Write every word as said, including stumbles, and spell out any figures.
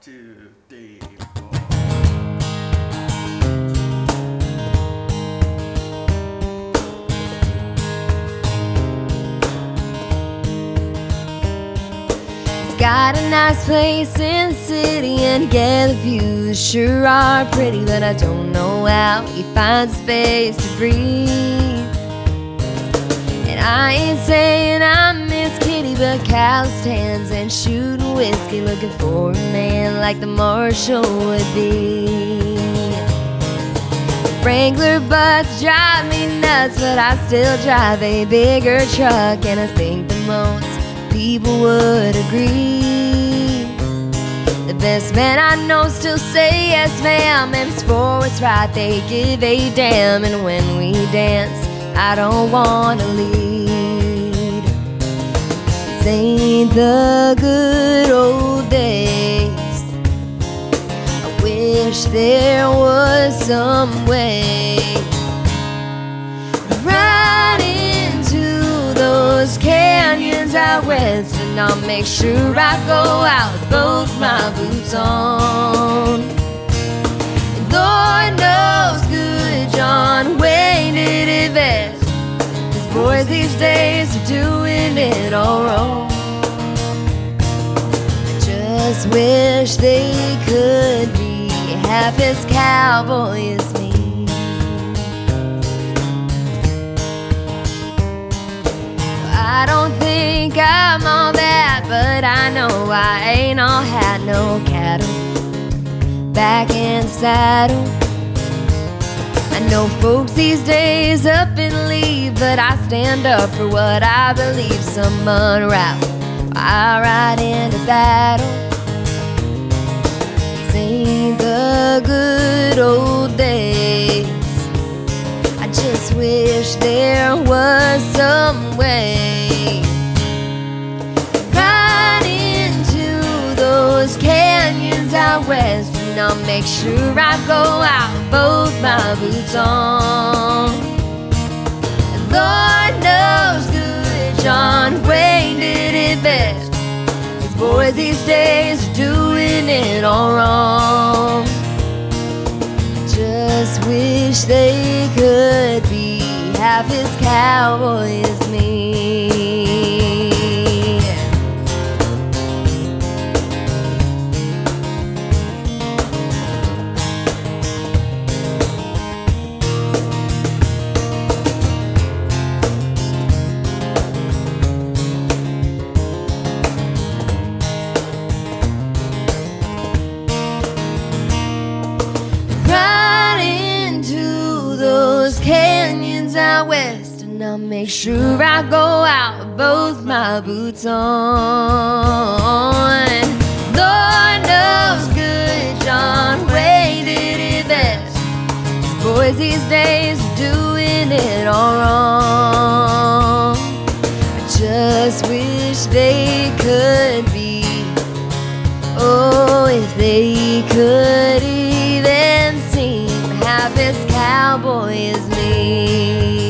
two, three, four. It's got a nice place in the city, and yeah, the views sure are pretty, but I don't know how you find space to breathe. And I ain't saying I'm Kitty, but calloused hands and shooting whiskey, looking for a man like the Marshall would be. Wrangler butts drive me nuts, but I still drive a bigger truck, and I think the most people would agree. The best man I know still say yes ma'am, and it's for what's right, they give a damn. And when we dance, I don't wanna leave. Ain't the good old days. I wish there was some way to ride into those canyons out west, and I'll make sure I go out with both my boots on. And Lord knows good John Wayne did it best. These boys these days are doing it all wrong. Just wish they could be half as cowboy as me. I don't think I'm all that, but I know I ain't all hat, no cattle back in the saddle. I know folks these days up and leave, but I stand up for what I believe. Some unravel, I ride into battle. The good old days, I just wish there was some way to ride into those canyons out west, and I'll make sure I go out with both my boots on. And Lord knows good John Wayne did it best. These boys these days are doing it all wrong. Just wish they could be half as cowboy as me. West, and I'll make sure I go out with both my boots on. Lord knows good John Wayne did it best. These boys these days are doing it all wrong. I just wish they could be. Oh, if they could even seem half as cowboy as me.